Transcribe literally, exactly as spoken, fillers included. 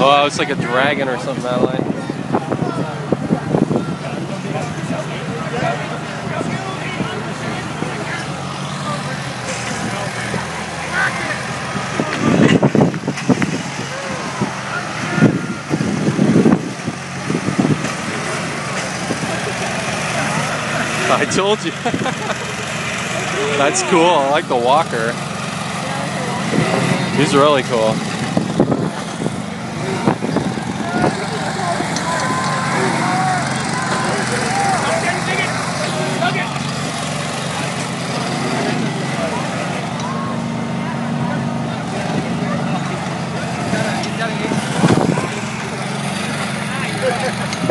Oh, it's like a dragon or something, Madeline. I told you. That's cool. I like the walker. He's really cool. Yeah.